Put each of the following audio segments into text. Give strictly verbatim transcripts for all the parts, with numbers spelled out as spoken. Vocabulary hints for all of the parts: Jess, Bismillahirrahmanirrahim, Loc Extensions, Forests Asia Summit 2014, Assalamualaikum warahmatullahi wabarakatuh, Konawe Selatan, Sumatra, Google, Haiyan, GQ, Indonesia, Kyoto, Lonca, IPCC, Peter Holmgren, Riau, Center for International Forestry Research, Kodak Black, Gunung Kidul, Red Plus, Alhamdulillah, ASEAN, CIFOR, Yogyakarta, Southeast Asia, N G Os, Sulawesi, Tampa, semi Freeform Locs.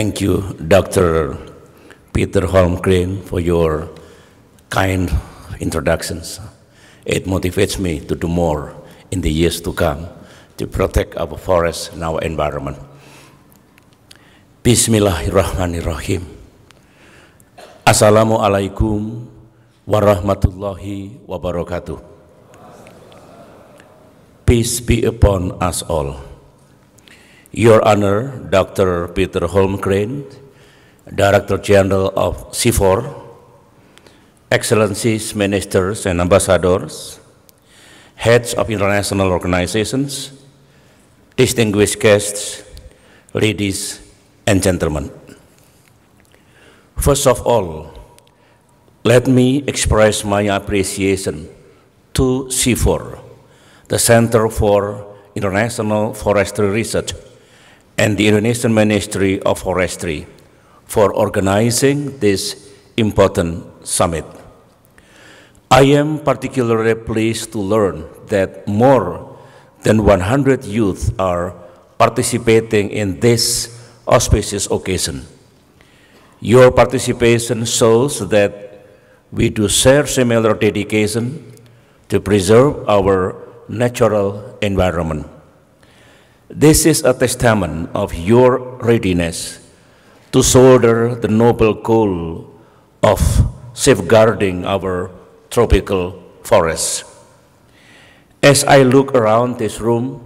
thank you, Doctor Peter Holmgren, for your kind introductions. It motivates me to do more in the years to come to protect our forests and our environment. Bismillahirrahmanirrahim. Assalamualaikum warahmatullahi wabarakatuh. Peace be upon us all. Your Honor, Doctor Peter Holmgren, Director General of C I F O R, Excellencies, Ministers and Ambassadors, Heads of International Organizations, distinguished guests, ladies and gentlemen. First of all, let me express my appreciation to C I F O R, the Center for International Forestry Research, and the Indonesian Ministry of Forestry for organizing this important summit. I am particularly pleased to learn that more than one hundred youth are participating in this auspicious occasion. Your participation shows that we do share similar dedication to preserve our natural environment. This is a testament of your readiness to shoulder the noble goal of safeguarding our tropical forests. As I look around this room,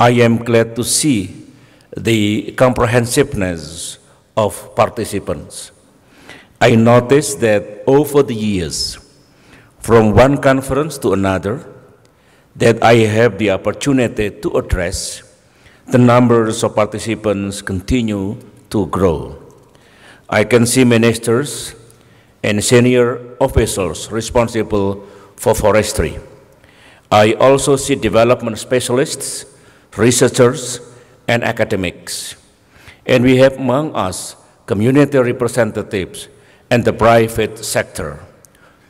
I am glad to see the comprehensiveness of participants. I notice that over the years, from one conference to another, that I have the opportunity to address, the numbers of participants continue to grow. I can see ministers and senior officials responsible for forestry. I also see development specialists, researchers, and academics. And we have among us community representatives and the private sector.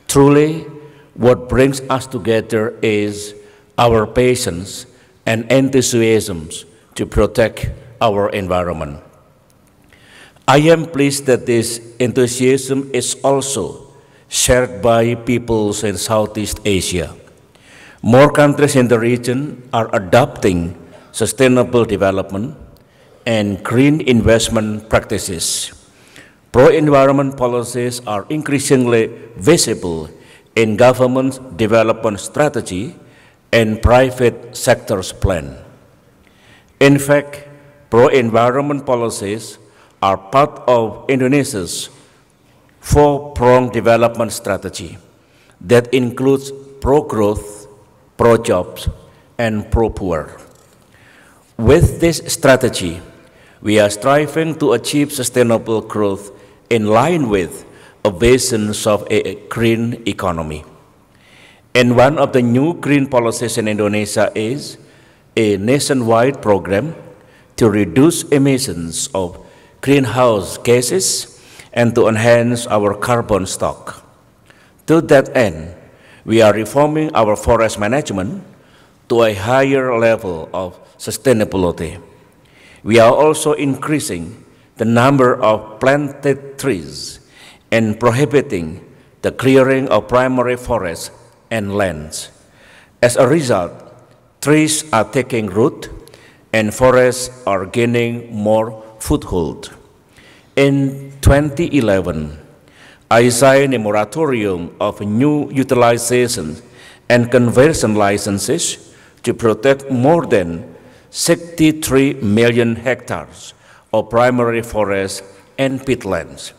Truly, what brings us together is our patience and enthusiasm to protect our environment. I am pleased that this enthusiasm is also shared by peoples in Southeast Asia. More countries in the region are adopting sustainable development and green investment practices. Pro-environment policies are increasingly visible in government development strategy and private sector's plan. In fact, pro-environment policies are part of Indonesia's four-pronged development strategy that includes pro-growth, pro-jobs, and pro-poor. With this strategy, we are striving to achieve sustainable growth in line with a vision of a green economy. And one of the new green policies in Indonesia is a nationwide program to reduce emissions of greenhouse gases and to enhance our carbon stock. To that end, we are reforming our forest management to a higher level of sustainability. We are also increasing the number of planted trees and prohibiting the clearing of primary forests and lands. As a result, trees are taking root and forests are gaining more foothold. In twenty eleven, I signed a moratorium of new utilization and conversion licenses to protect more than sixty-three million hectares of primary forests and peatlands.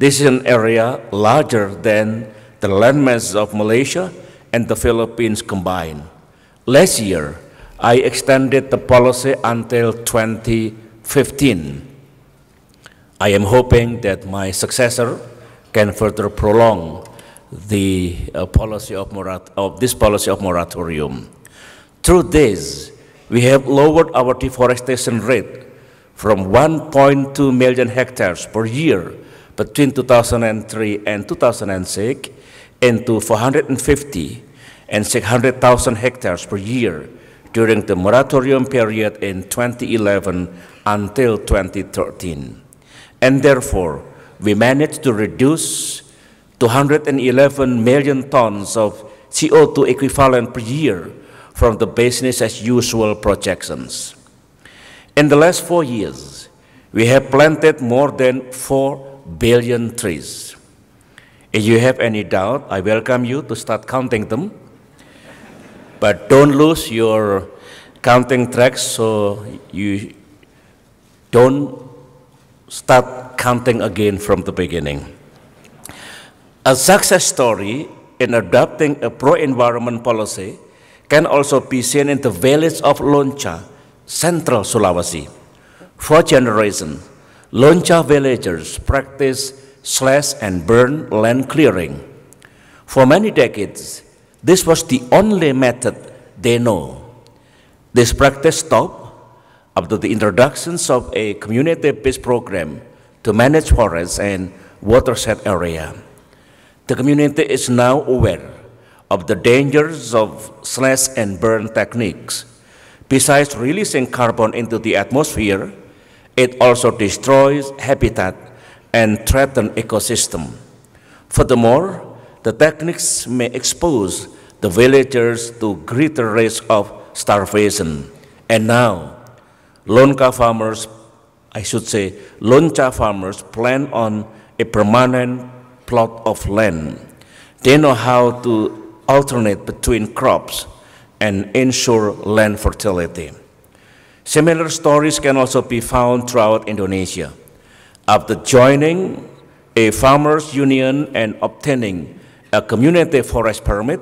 This is an area larger than the landmasses of Malaysia and the Philippines combined. Last year, I extended the policy until twenty fifteen. I am hoping that my successor can further prolong the uh, policy of, morat of this policy of moratorium. Through this, we have lowered our deforestation rate from one point two million hectares per year between two thousand three and two thousand six into four hundred fifty and six hundred thousand hectares per year during the moratorium period in twenty eleven until twenty thirteen. And therefore, we managed to reduce two hundred eleven million tons of C O two equivalent per year from the business as usual projections. In the last four years, we have planted more than four billion trees. If you have any doubt, I welcome you to start counting them. But don't lose your counting tracks, so you don't start counting again from the beginning. A success story in adopting a pro-environment policy can also be seen in the village of Lonca, central Sulawesi. For generations, Lonca villagers practice slash and burn land clearing. For many decades, this was the only method they know. This practice stopped after the introduction of a community-based program to manage forests and watershed area. The community is now aware of the dangers of slash and burn techniques. Besides releasing carbon into the atmosphere, it also destroys habitat and threatens ecosystem. Furthermore, the techniques may expose the villagers to greater risk of starvation. And now, Lonca farmers, I should say, Lonca farmers plan on a permanent plot of land. They know how to alternate between crops and ensure land fertility. Similar stories can also be found throughout Indonesia. After joining a farmers' union and obtaining a community forest permit,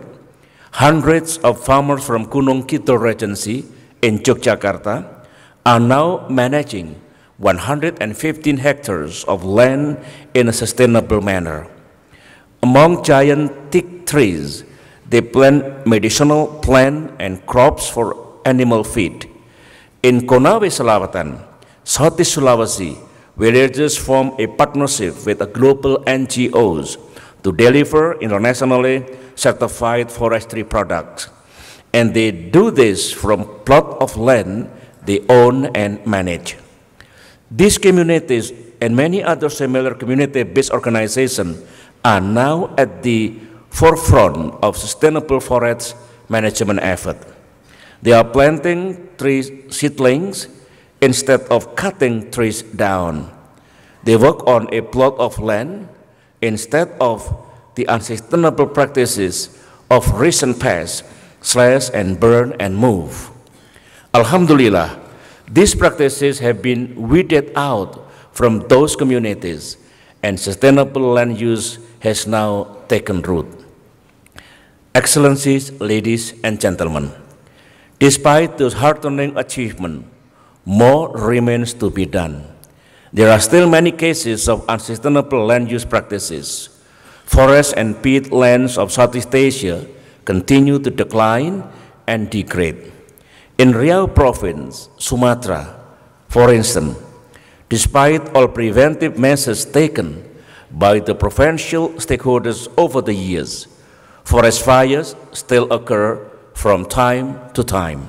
hundreds of farmers from Gunung Kidul Regency in Yogyakarta are now managing one hundred fifteen hectares of land in a sustainable manner. Among giant thick trees, they plant medicinal plants and crops for animal feed. In Konawe Selatan, Southeast Sulawesi, villagers form a partnership with global N G Os to deliver internationally certified forestry products. And they do this from plot of land they own and manage. These communities and many other similar community-based organizations are now at the forefront of sustainable forest management effort. They are planting tree seedlings instead of cutting trees down. They work on a plot of land instead of the unsustainable practices of recent past, slash and burn and move. Alhamdulillah, these practices have been weeded out from those communities and sustainable land use has now taken root. Excellencies, ladies and gentlemen, despite this heartening achievement, more remains to be done. There are still many cases of unsustainable land use practices. Forests and peatlands of Southeast Asia continue to decline and degrade. In Riau province, Sumatra, for instance, despite all preventive measures taken by the provincial stakeholders over the years, forest fires still occur from time to time.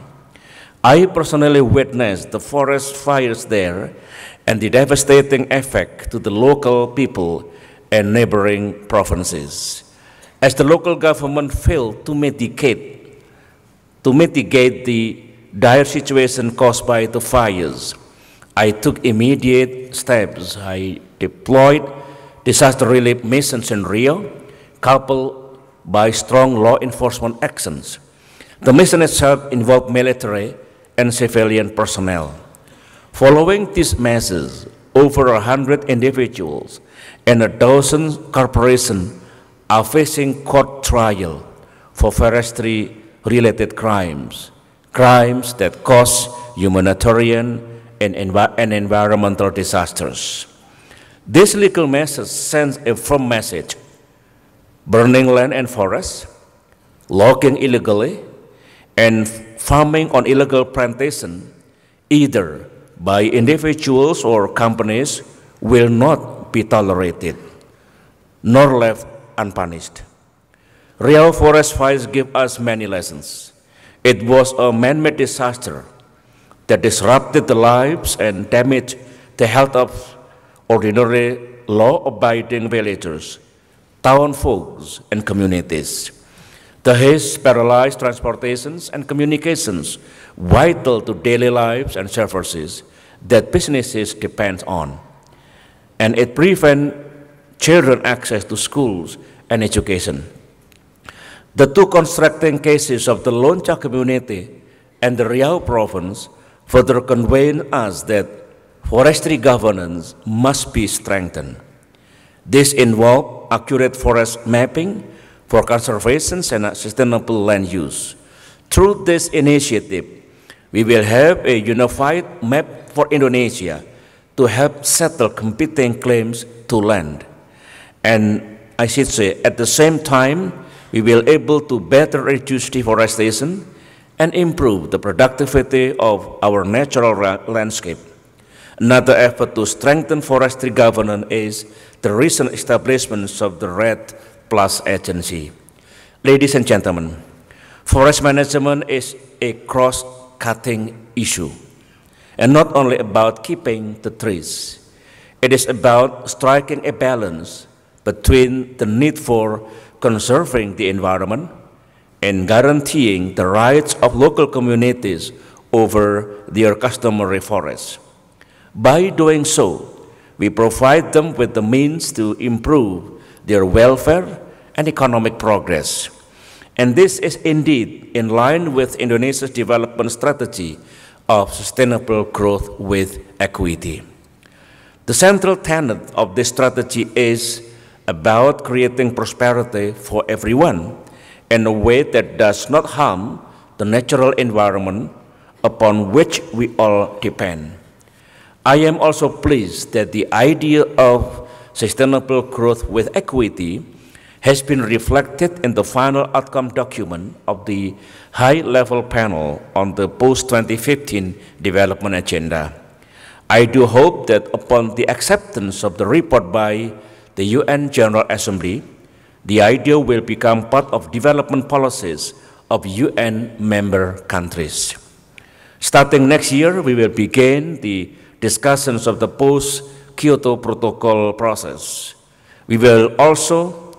I personally witnessed the forest fires there and the devastating effect to the local people and neighboring provinces. As the local government failed to mitigate, to mitigate the dire situation caused by the fires, I took immediate steps. I deployed disaster relief missions in Riau, coupled by strong law enforcement actions. The mission itself involved military and civilian personnel. Following these measures, over a hundred individuals and a dozen corporations are facing court trial for forestry-related crimes. Crimes that cause humanitarian and, envi and environmental disasters. This legal message sends a firm message. Burning land and forests, logging illegally, and farming on illegal plantation, either by individuals or companies, will not be tolerated, nor left unpunished. Riau forest fires give us many lessons. It was a man-made disaster that disrupted the lives and damaged the health of ordinary law-abiding villagers, town folks, and communities. The haze paralyzed transportations and communications vital to daily lives and services that businesses depend on, and it prevents children access to schools and education. The two contrasting cases of the Lonca community and the Riau province further convey us that forestry governance must be strengthened. This involves accurate forest mapping for conservation and sustainable land use. Through this initiative, we will have a unified map for Indonesia to help settle competing claims to land. And I should say, at the same time, we will be able to better reduce deforestation and improve the productivity of our natural landscape. Another effort to strengthen forestry governance is the recent establishment of the Red Plus agency. Ladies and gentlemen, forest management is a cross-cutting issue, and not only about keeping the trees. It is about striking a balance between the need for conserving the environment and guaranteeing the rights of local communities over their customary forests. By doing so, we provide them with the means to improve their welfare and economic progress. And this is indeed in line with Indonesia's development strategy of sustainable growth with equity. The central tenet of this strategy is about creating prosperity for everyone in a way that does not harm the natural environment upon which we all depend. I am also pleased that the idea of sustainable growth with equity has been reflected in the final outcome document of the high-level panel on the post twenty fifteen development agenda. I do hope that upon the acceptance of the report by the U N General Assembly, the idea will become part of development policies of U N member countries. Starting next year, we will begin the discussions of the post-Kyoto Protocol process. We will also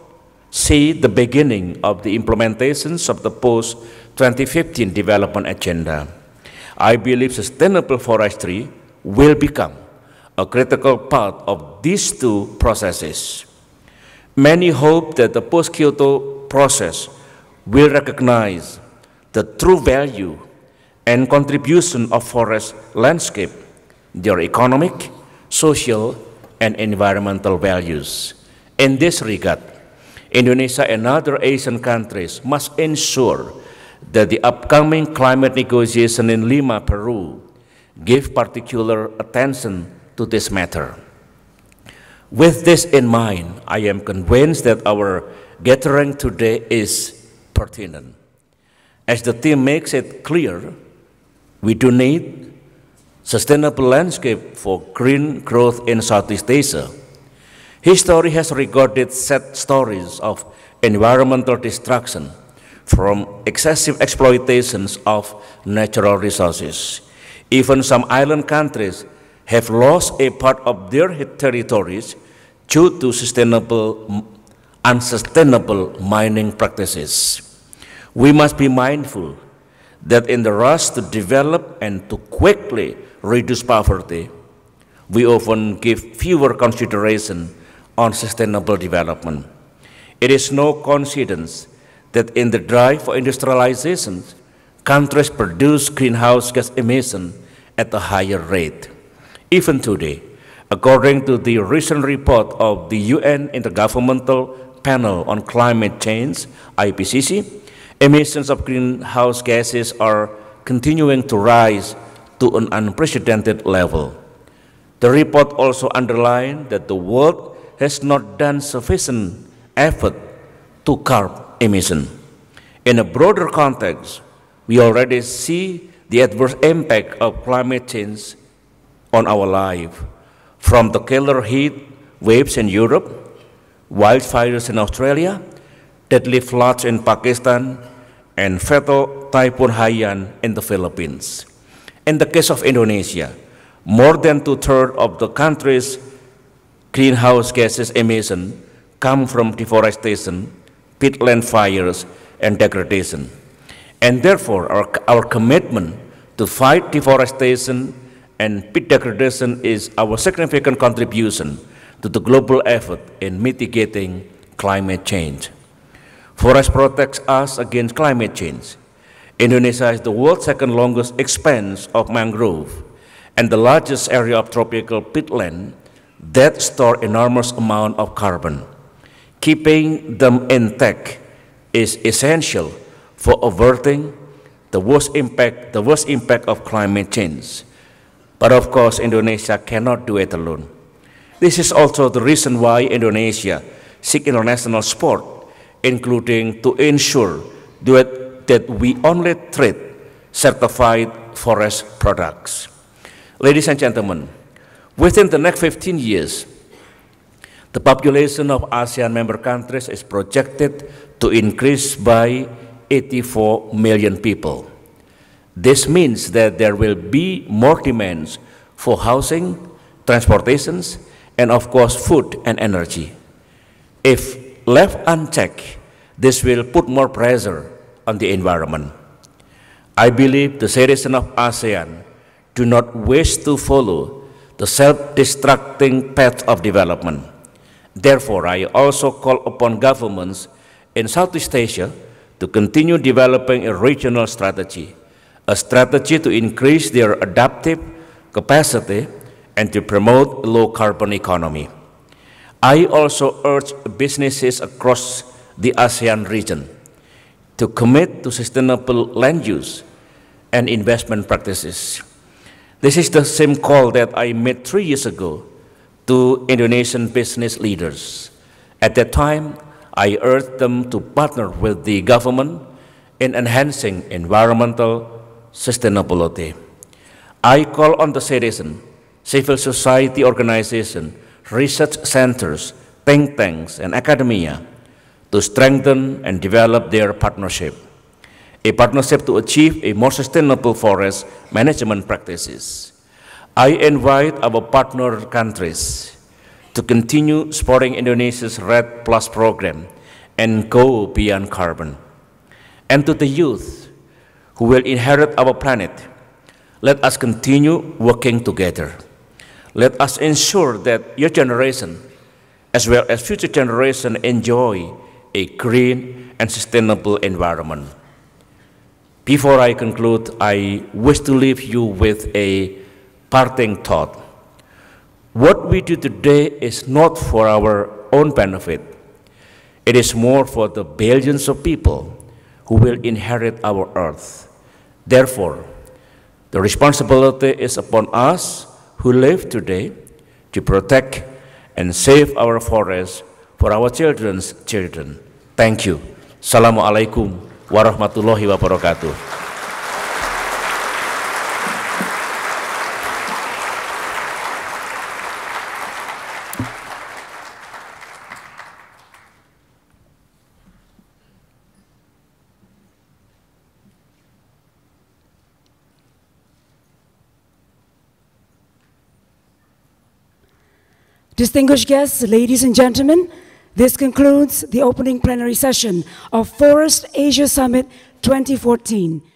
see the beginning of the implementations of the post twenty fifteen development agenda. I believe sustainable forestry will become a critical part of these two processes. Many hope that the post-Kyoto process will recognize the true value and contribution of forest landscape, their economic, social, and environmental values. In this regard, Indonesia and other Asian countries must ensure that the upcoming climate negotiation in Lima, Peru, give particular attention to this matter. With this in mind, I am convinced that our gathering today is pertinent. As the theme makes it clear, we do need sustainable landscape for green growth in Southeast Asia. History has recorded sad stories of environmental destruction from excessive exploitations of natural resources. Even some island countries have lost a part of their territories due to sustainable, unsustainable mining practices. We must be mindful that in the rush to develop and to quickly reduce poverty, we often give fewer consideration on sustainable development. It is no coincidence that in the drive for industrialization, countries produce greenhouse gas emissions at a higher rate. Even today, according to the recent report of the U N Intergovernmental Panel on Climate Change, I P C C, emissions of greenhouse gases are continuing to rise to an unprecedented level. The report also underlined that the world has not done sufficient effort to curb emissions. In a broader context, we already see the adverse impact of climate change on our life, from the killer heat waves in Europe, wildfires in Australia, deadly floods in Pakistan, and fatal typhoon Haiyan in the Philippines. In the case of Indonesia, more than two-thirds of the country's greenhouse gases emissions come from deforestation, peatland fires, and degradation. And therefore, our, our commitment to fight deforestation and peat degradation is our significant contribution to the global effort in mitigating climate change. Forest protects us against climate change. Indonesia is the world's second longest expanse of mangrove and the largest area of tropical peatland that store enormous amount of carbon. Keeping them intact is essential for averting the worst impact, the worst impact of climate change. But of course, Indonesia cannot do it alone. This is also the reason why Indonesia seeks international support, including to ensure that, that we only trade certified forest products. Ladies and gentlemen, within the next fifteen years, the population of ASEAN member countries is projected to increase by eighty-four million people. This means that there will be more demands for housing, transportations, and of course food and energy. If left unchecked, this will put more pressure on the environment. I believe the citizens of ASEAN do not wish to follow the self-destructing path of development. Therefore, I also call upon governments in Southeast Asia to continue developing a regional strategy, a strategy to increase their adaptive capacity and to promote low-carbon economy. I also urge businesses across the ASEAN region to commit to sustainable land use and investment practices. This is the same call that I made three years ago to Indonesian business leaders. At that time, I urged them to partner with the government in enhancing environmental sustainability. I call on the citizen, civil society organizations, research centers, think tanks, and academia to strengthen and develop their partnership, a partnership to achieve a more sustainable forest management practices. I invite our partner countries to continue supporting Indonesia's Red Plus program and go beyond carbon. And to the youth who will inherit our planet, let us continue working together. Let us ensure that your generation, as well as future generations, enjoy a green and sustainable environment. Before I conclude, I wish to leave you with a parting thought. What we do today is not for our own benefit. It is more for the billions of people who will inherit our earth. Therefore, the responsibility is upon us who live today to protect and save our forests for our children's children. Thank you. Assalamualaikum warahmatullahi wabarakatuh. Distinguished guests, ladies and gentlemen, this concludes the opening plenary session of Forests Asia Summit twenty fourteen.